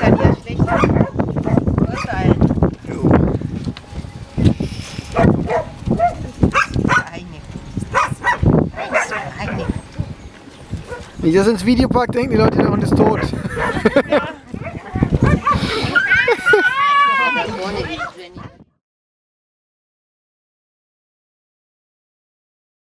Wetter hier schlecht ist. Jo. Wenn ich das ins Video packe, denken die Leute, der Hund ist tot. Ja.